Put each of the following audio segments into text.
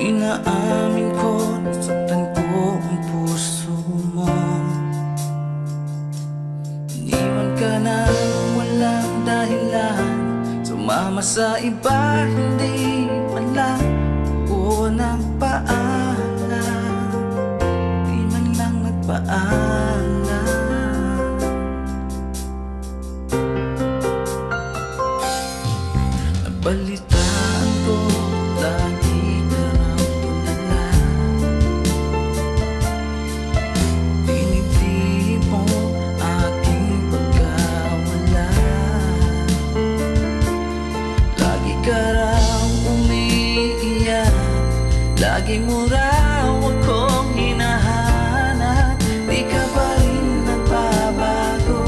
Inaamin ko, nasaktan ko ang puso mo. Iniwan ka na walang dahilan, sumama sa iba, hindi man lang ako nagpaalam, hindi man lang nagpaalam. Balitaan ko, lagi kang tulala. Piniti mo aking pagkawala. Lagi ka raw umiiyak, lagi mo raw akong hinahanap. Di ka ba rin nagbabago,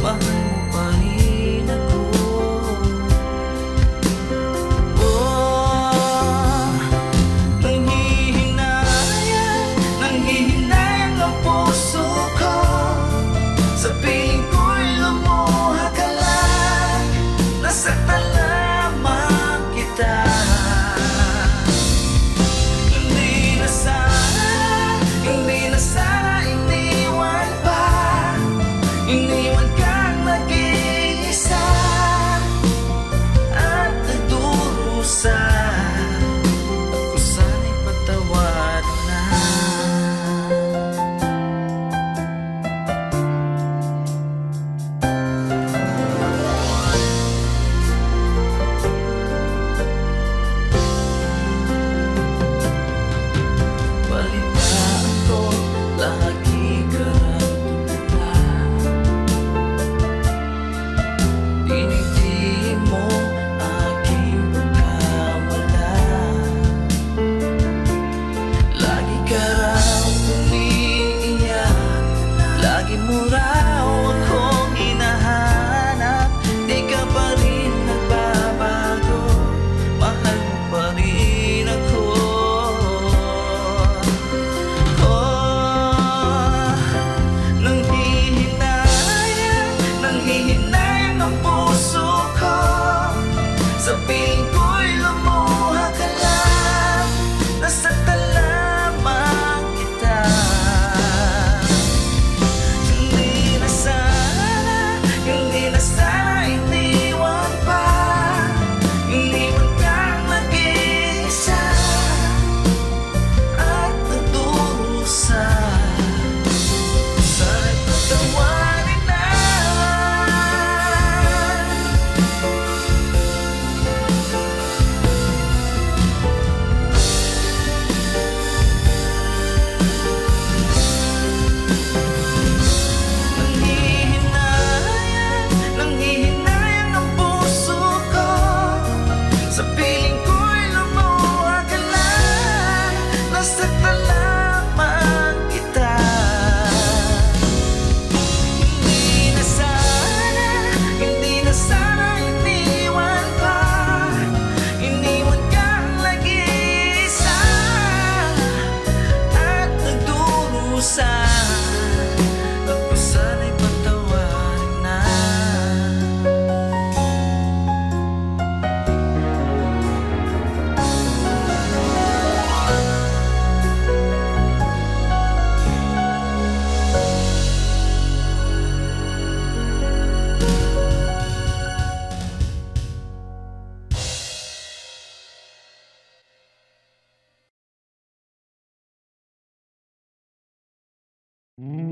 mahal mo pa rin ako.